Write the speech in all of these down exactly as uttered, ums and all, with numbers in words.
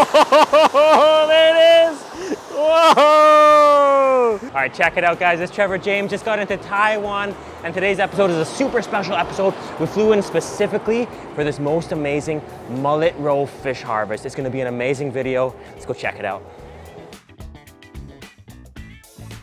Oh, there it is. Whoa! All right, check it out, guys. This Trevor James just got into Taiwan, and today's episode is a super special episode. We flew in specifically for this most amazing Mullet Roe fish harvest. It's gonna be an amazing video. Let's go check it out.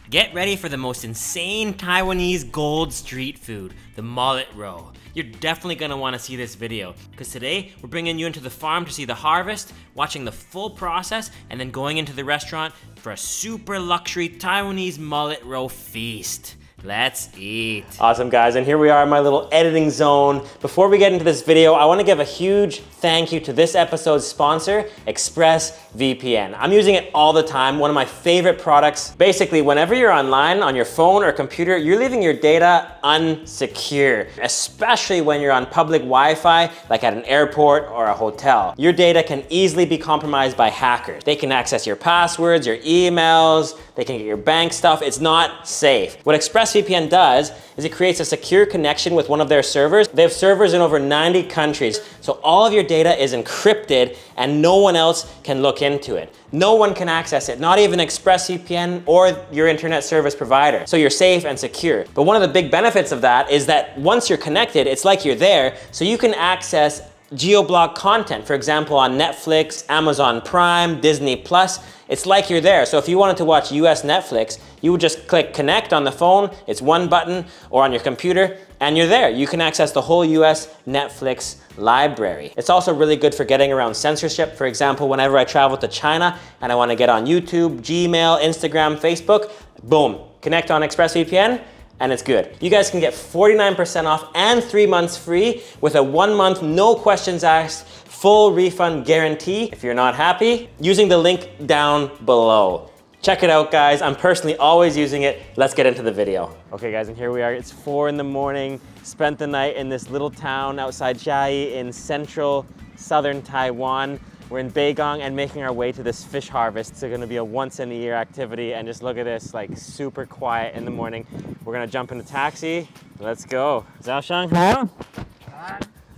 Get ready for the most insane Taiwanese gold street food, the Mullet Roe. You're definitely gonna wanna see this video, because today we're bringing you into the farm to see the harvest, watching the full process, and then going into the restaurant for a super luxury Taiwanese Mullet Roe feast. Let's eat. Awesome, guys, and here we are in my little editing zone. Before we get into this video, I wanna give a huge thank you to this episode's sponsor, ExpressVPN. I'm using it all the time, one of my favorite products. Basically, whenever you're online on your phone or computer, you're leaving your data unsecure, especially when you're on public Wi-Fi, like at an airport or a hotel. Your data can easily be compromised by hackers. They can access your passwords, your emails, they can get your bank stuff. It's not safe. What ExpressVPN does is it creates a secure connection with one of their servers. They have servers in over ninety countries, so all of your data is encrypted and no one else can look into it. No one can access it, not even ExpressVPN or your internet service provider. So you're safe and secure. But one of the big benefits of that is that once you're connected, it's like you're there, so you can access geo-block content, for example, on Netflix, Amazon Prime, Disney Plus. It's like you're there. So if you wanted to watch U S Netflix, you would just click connect on the phone, it's one button, or on your computer, and you're there. You can access the whole U S Netflix library. It's also really good for getting around censorship. For example, whenever I travel to China and I want to get on YouTube, Gmail, Instagram, Facebook, boom, connect on ExpressVPN, and it's good. You guys can get forty-nine percent off and three months free with a one month, no questions asked, full refund guarantee. If you're not happy, using the link down below. Check it out, guys. I'm personally always using it. Let's get into the video. Okay, guys, and here we are. It's four in the morning. Spent the night in this little town outside Chiayi in central southern Taiwan. We're in Beigong and making our way to this fish harvest. It's gonna be a once in a year activity, and just look at this, like super quiet in the morning. We're gonna jump in a taxi. Let's go. Zhao Shang Hao.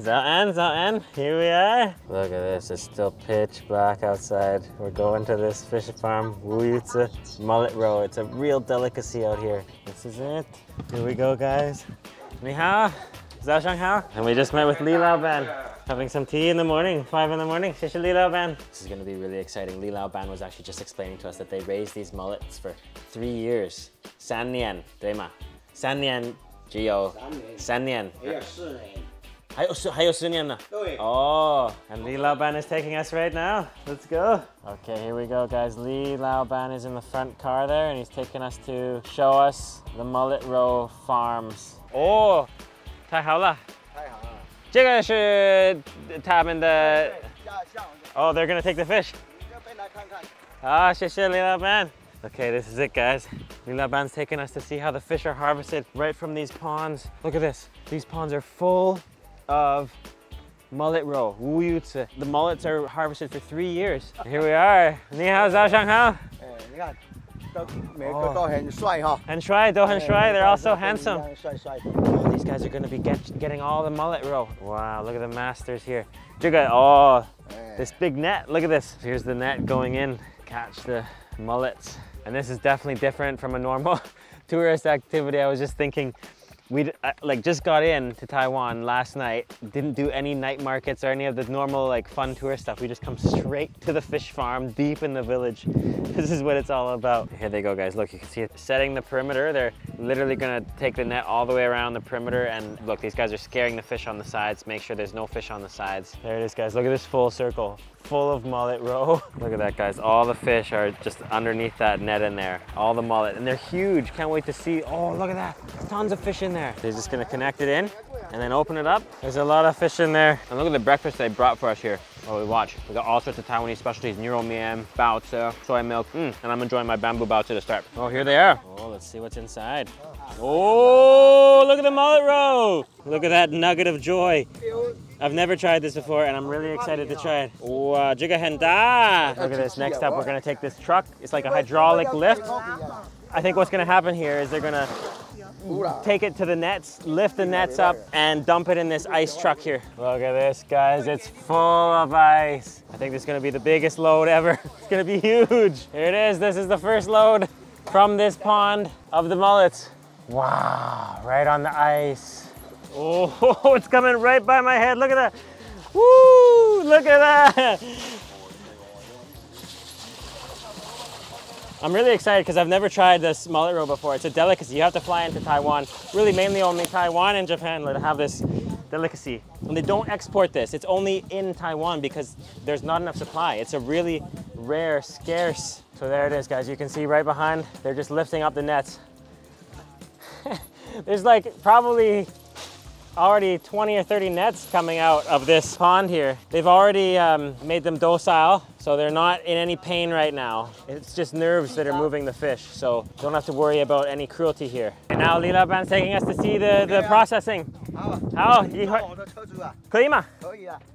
Zhao An, Zhao An. Here we are. Look at this, it's still pitch black outside. We're going to this fish farm, Wuyuzi, Mullet Roe. It's a real delicacy out here. This is it. Here we go, guys. Ni hao. Zhao Shang Hao. And we just met with Li Lao Ban. Having some tea in the morning, five in the morning. This is Li Lao Ban. This is gonna be really exciting. Li Lao Ban was actually just explaining to us that they raised these mullets for three years. San nian, Dema. San nian, Gio. San nian. Oh, and Li Lao Ban is taking us right now. Let's go. Okay, here we go, guys. Li Lao Ban is in the front car there, and he's taking us to show us the Mullet Roe farms. Oh, tai hao la. Oh, they're gonna take the fish. Ah, oh, Li Lao Ban. Okay, this is it, guys. Li Lao Ban's taking us to see how the fish are harvested right from these ponds. Look at this. These ponds are full of Mullet Roe, Wuyuzi. The mullets are harvested for three years. Here we are. Ni hao, Zhao Shang Hao. Oh. And shuai, do and shuai, they're all so handsome. Oh, these guys are going to be get, getting all the Mullet Roe. Wow, look at the masters here. Oh, this big net, look at this. Here's the net going in, catch the mullets. And this is definitely different from a normal tourist activity. I was just thinking, we like just got in to Taiwan last night, didn't do any night markets or any of the normal like fun tourist stuff. We just come straight to the fish farm deep in the village. This is what it's all about. Here they go, guys. Look, you can see it setting the perimeter. They're literally gonna take the net all the way around the perimeter, and look, these guys are scaring the fish on the sides. Make sure there's no fish on the sides. There it is, guys. Look at this full circle, full of Mullet Roe. Look at that, guys. All the fish are just underneath that net in there. All the mullet, and they're huge. Can't wait to see. Oh, look at that. Tons of fish in there. They're just gonna connect it in and then open it up. There's a lot of fish in there. And look at the breakfast they brought for us here. Oh, we watch. We got all sorts of Taiwanese specialties: neuro miam, baozi, soy milk, mm, and I'm enjoying my bamboo baozi to start. Oh, here they are. Oh, let's see what's inside. Oh, look at the Mullet Roe. Look at that nugget of joy. I've never tried this before, and I'm really excited to try it. Wow, jiga henda. Look at this. Next up, we're gonna take this truck. It's like a hydraulic lift. I think what's gonna happen here is they're gonna take it to the nets, lift the nets up, and dump it in this ice truck here. Look at this, guys. It's full of ice. I think this is going to be the biggest load ever. It's going to be huge. Here it is. This is the first load from this pond of the mullets. Wow, right on the ice. Oh, it's coming right by my head. Look at that. Woo, look at that. I'm really excited because I've never tried this mullet roe before. It's a delicacy. You have to fly into Taiwan. Really, mainly only Taiwan and Japan that have this delicacy. And they don't export this. It's only in Taiwan because there's not enough supply. It's a really rare, scarce. So there it is, guys. You can see right behind, they're just lifting up the nets. There's like probably already twenty or thirty nets coming out of this pond here. They've already um, made them docile. So they're not in any pain right now. It's just nerves that are moving the fish, so don't have to worry about any cruelty here. And now Li Lao Ban's taking us to see the, the processing. How?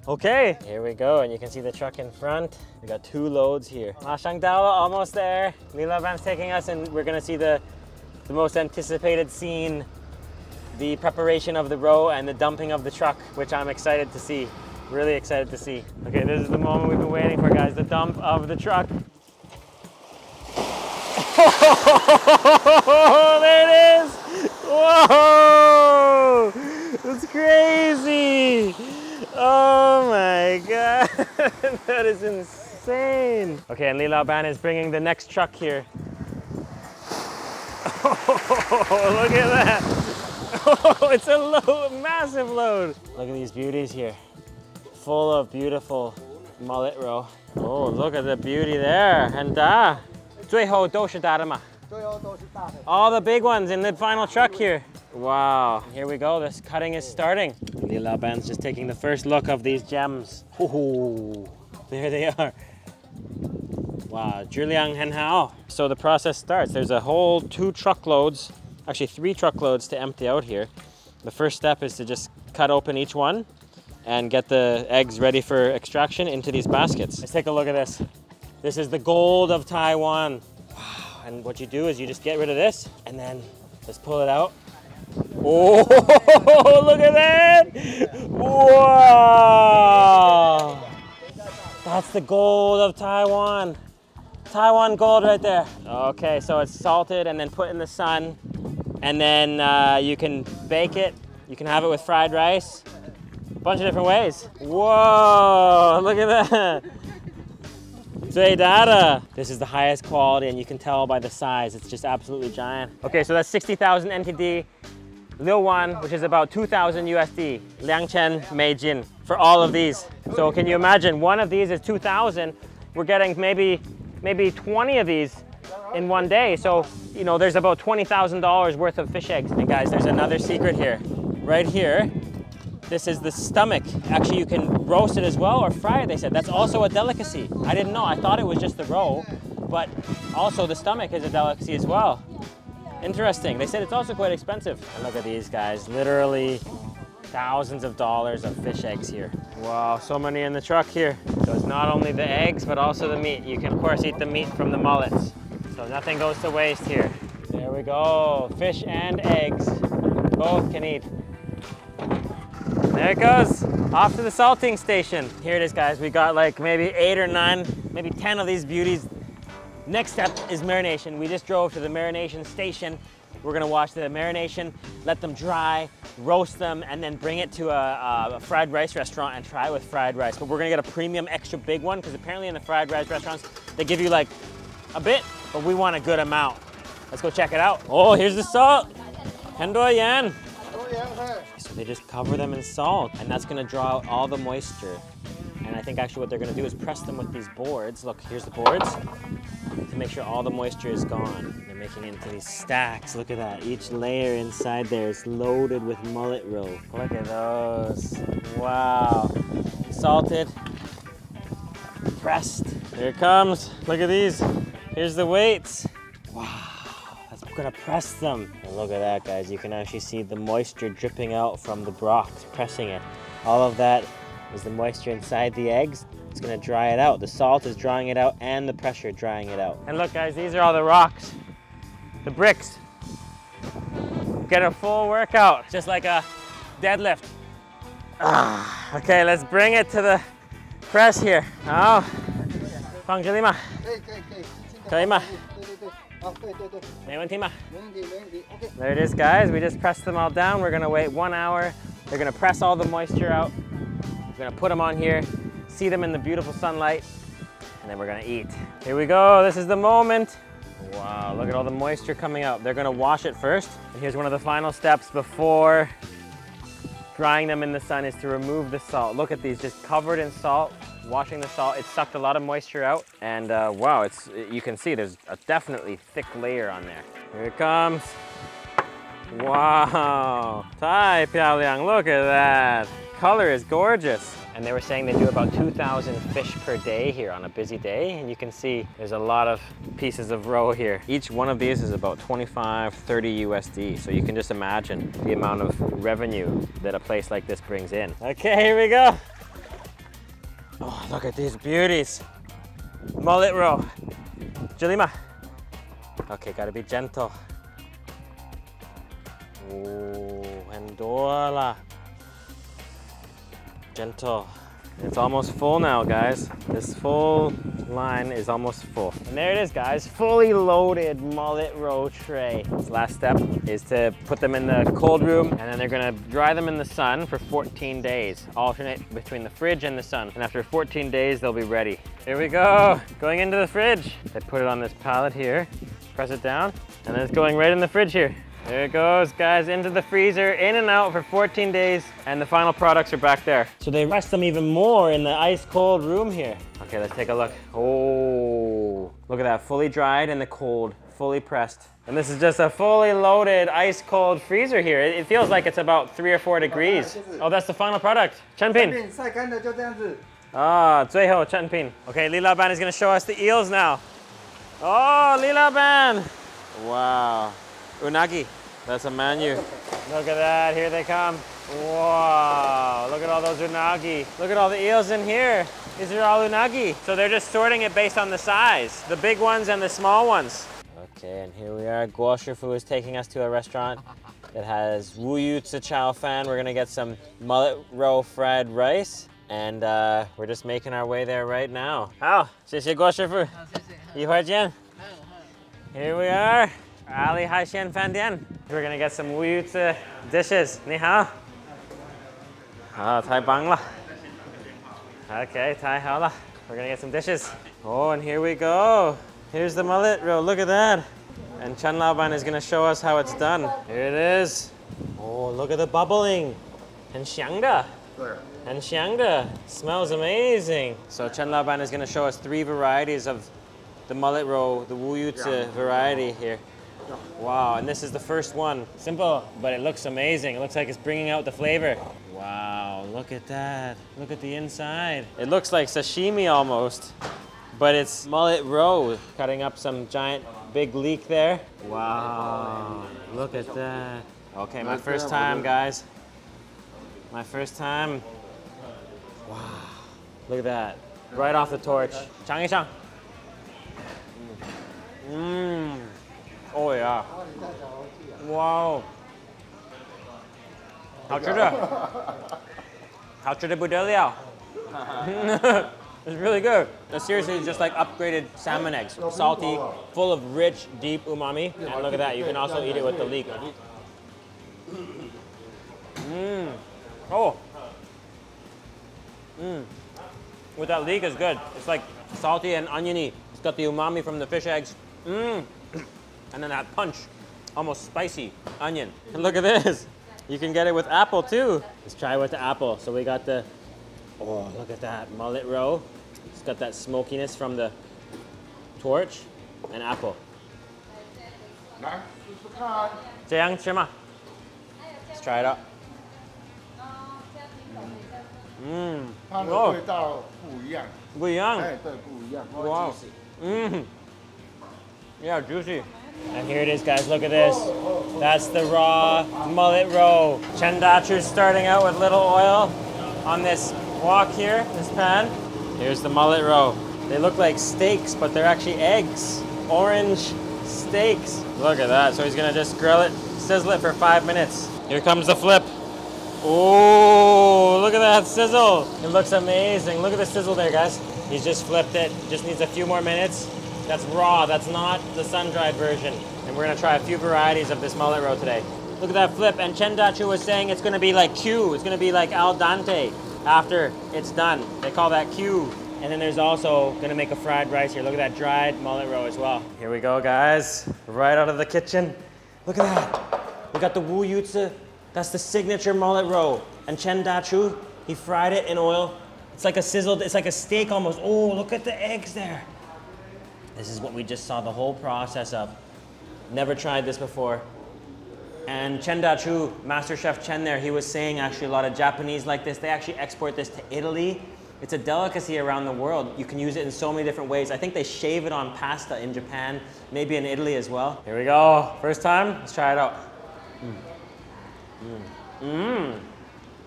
Okay, here we go, and you can see the truck in front. We got two loads here. Ma Shang Dao, almost there. Li Lao Ban's taking us, and we're gonna see the, the most anticipated scene, the preparation of the roe and the dumping of the truck, which I'm excited to see. Really excited to see. Okay, this is the moment we've been waiting for, guys. The dump of the truck. There it is! Whoa! That's crazy! Oh my god! That is insane! Okay, and Li Lao Ban is bringing the next truck here. Look at that! Oh, it's a load, massive load! Look at these beauties here. Full of beautiful mullet roe. Oh, look at the beauty there. And ah, all the big ones in the final truck here. Wow, here we go. This cutting is starting. Li Lao Ban's just taking the first look of these gems. Oh, there they are. Wow, Zhuliang Hen Hao. So the process starts. There's a whole two truckloads, actually three truckloads to empty out here. The first step is to just cut open each one and get the eggs ready for extraction into these baskets. Let's take a look at this. This is the gold of Taiwan. Wow, and what you do is you just get rid of this and then just pull it out. Oh, look at that! Wow! That's the gold of Taiwan. Taiwan gold right there. Okay, so it's salted and then put in the sun. And then uh, you can bake it. You can have it with fried rice. Bunch of different ways. Whoa, look at that. This is the highest quality, and you can tell by the size. It's just absolutely giant. Okay, so that's sixty thousand N T D, Liu Wan, which is about two thousand U S D, Liang Chen, Mei Jin, for all of these. So can you imagine, one of these is two thousand. We're getting maybe, maybe twenty of these in one day. So, you know, there's about twenty thousand dollars worth of fish eggs. And guys, there's another secret here. Right here, this is the stomach. Actually, you can roast it as well or fry it, they said. That's also a delicacy. I didn't know. I thought it was just the roe, but also the stomach is a delicacy as well. Interesting. They said it's also quite expensive. And look at these guys. Literally thousands of dollars of fish eggs here. Wow, so many in the truck here. So it's not only the eggs, but also the meat. You can, of course, eat the meat from the mullets. So nothing goes to waste here. There we go. Fish and eggs. Both can eat. There it goes, off to the salting station. Here it is, guys. We got like maybe eight or nine, maybe ten of these beauties. Next step is marination. We just drove to the marination station. We're gonna watch the marination, let them dry, roast them, and then bring it to a, a fried rice restaurant and try it with fried rice. But we're gonna get a premium extra big one because apparently in the fried rice restaurants, they give you like a bit, but we want a good amount. Let's go check it out. Oh, here's the salt. Hendoi yan. So they just cover them in salt, and that's going to draw out all the moisture. And I think actually what they're going to do is press them with these boards. Look, here's the boards to make sure all the moisture is gone. They're making it into these stacks. Look at that. Each layer inside there is loaded with mullet roe. Look at those. Wow. Salted, pressed. Here it comes. Look at these. Here's the weights. Wow. I'm gonna press them. And look at that, guys. You can actually see the moisture dripping out from the broth, pressing it. All of that is the moisture inside the eggs. It's gonna dry it out. The salt is drying it out and the pressure drying it out. And look, guys, these are all the rocks, the bricks. Get a full workout, just like a deadlift. Ah, okay, let's bring it to the press here. Oh, fang zhi li ma. Can ma? There it is, guys. We just pressed them all down. We're gonna wait one hour. They're gonna press all the moisture out. We're gonna put them on here, see them in the beautiful sunlight, and then we're gonna eat. Here we go, this is the moment. Wow, look at all the moisture coming out. They're gonna wash it first. And here's one of the final steps before drying them in the sun is to remove the salt. Look at these, just covered in salt, washing the salt. It sucked a lot of moisture out. And uh, wow, it's, you can see there's a definitely thick layer on there. Here it comes. Wow, Tai Piaoliang, look at that. Color is gorgeous. And they were saying they do about two thousand fish per day here on a busy day. And you can see there's a lot of pieces of roe here. Each one of these is about twenty-five, thirty U S D. So you can just imagine the amount of revenue that a place like this brings in. Okay, here we go. Oh, look at these beauties. Mullet roe. Jilima. Okay, gotta be gentle. Oh, Andola. Gentle. It's almost full now, guys. This full line is almost full. And there it is, guys. Fully loaded mullet roe tray. This last step is to put them in the cold room, and then they're gonna dry them in the sun for fourteen days. Alternate between the fridge and the sun. And after fourteen days, they'll be ready. Here we go. Going into the fridge. They put it on this pallet here. Press it down, and then it's going right in the fridge here. There it goes, guys, into the freezer, in and out for fourteen days, and the final products are back there. So they rest them even more in the ice cold room here. Okay, let's take a look. Oh, look at that, fully dried in the cold, fully pressed. And this is just a fully loaded ice cold freezer here. It, it feels like it's about three or four degrees. Oh, that's the final product. Chenpin. Ah, 最后 Chenpin. Okay, Li Lao Ban is gonna show us the eels now. Oh, Li Lao Ban. Wow. Unagi, that's a menu. Look at that, here they come. Wow, look at all those unagi. Look at all the eels in here. These are all unagi. So they're just sorting it based on the size, the big ones and the small ones. Okay, and here we are. Guo Shifu is taking us to a restaurant that has Wuyuzi Chow Fan. We're gonna get some mullet roe fried rice, and uh, we're just making our way there right now. How? Xie xie Guo Shifu. Yihui jian. Here we are. Ali Hai shen Fan Dian. We're gonna get some Wuyuzi dishes. Ni hao. Ah, Tai Bang la. Okay, Tai hao la. We're gonna get some dishes. Oh, and here we go. Here's the mullet roe. Look at that. And Chen Laoban is gonna show us how it's done. Here it is. Oh, look at the bubbling. And xiangda. And xiangda. Smells amazing. So Chen Laoban is gonna show us three varieties of the mullet roe, the Wuyuzi variety here. Wow, and this is the first one. Simple, but it looks amazing. It looks like it's bringing out the flavor. Wow, look at that. Look at the inside. It looks like sashimi almost, but it's mullet roe. Cutting up some giant big leek there. Wow, look at that. Okay, my first time, guys. My first time. Wow, look at that. Right off the torch. Chang Yishang. Mmm. Oh yeah. Wow. How should it? How should it be done? It's really good. It's seriously just like upgraded salmon eggs. Salty, full of rich, deep umami. And look at that, you can also eat it with the leek. Mmm. Oh. Mmm. With that leek is good. It's like salty and oniony. It's got the umami from the fish eggs. Mmm. And then that punch, almost spicy onion. And look at this. You can get it with apple too. Let's try it with the apple. So we got the, oh, look at that, mullet roe. It's got that smokiness from the torch and apple. Let's try it out. Mmm. Oh. Wow. Mmm. Yeah, juicy. And here it is, guys, look at this. That's the raw mullet roe. Chen Dachu's starting out with little oil on this wok here, this pan. Here's the mullet roe. They look like steaks, but they're actually eggs. Orange steaks. Look at that, so he's gonna just grill it, sizzle it for five minutes. Here comes the flip. Oh, look at that sizzle. It looks amazing. Look at the sizzle there, guys. He's just flipped it. Just needs a few more minutes. That's raw. That's not the sun-dried version. And we're gonna try a few varieties of this mullet roe today. Look at that flip. And Chen Dachu was saying it's gonna be like Q. It's gonna be like al dente after it's done. They call that Q. And then there's also gonna make a fried rice here. Look at that dried mullet roe as well. Here we go, guys. Right out of the kitchen. Look at that. We got the Wuyuzi. That's the signature mullet roe. And Chen Dachu, he fried it in oil. It's like a sizzled, it's like a steak almost. Oh, look at the eggs there. This is what we just saw the whole process of. Never tried this before. And Chen Dachu, Master Chef Chen there, he was saying actually a lot of Japanese like this, they actually export this to Italy. It's a delicacy around the world. You can use it in so many different ways. I think they shave it on pasta in Japan, maybe in Italy as well. Here we go. First time, let's try it out. Mm. Mmm.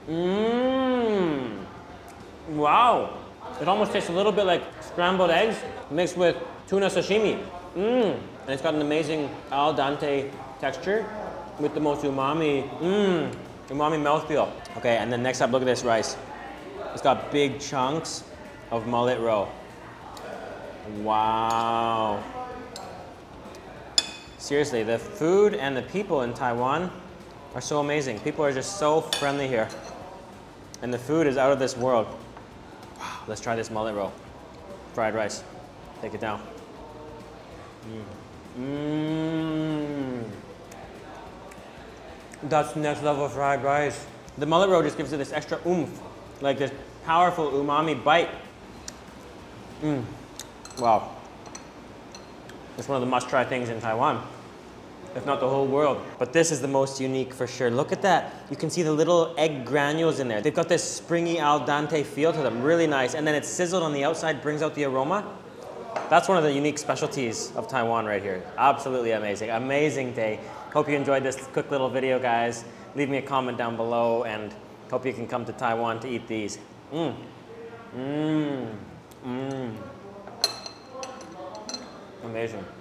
Mmm. Mm. Wow. It almost tastes a little bit like scrambled eggs mixed with tuna sashimi. Mmm. And it's got an amazing al dente texture with the most umami, mmm, umami mouthfeel. Okay, and then next up, look at this rice. It's got big chunks of mullet roe. Wow. Seriously, the food and the people in Taiwan are so amazing. People are just so friendly here. And the food is out of this world. Wow, let's try this mullet roe. Fried rice. Take it down. Mmm. Mm. That's next level fried rice. The mullet roe just gives it this extra oomph, like this powerful umami bite. Mmm. Wow. It's one of the must-try things in Taiwan, if not the whole world. But this is the most unique for sure. Look at that. You can see the little egg granules in there. They've got this springy al dente feel to them, really nice. And then it's sizzled on the outside, brings out the aroma. That's one of the unique specialties of Taiwan right here. Absolutely amazing. Amazing day. Hope you enjoyed this quick little video, guys. Leave me a comment down below and hope you can come to Taiwan to eat these. Mmm. Mmm. Mmm. Amazing.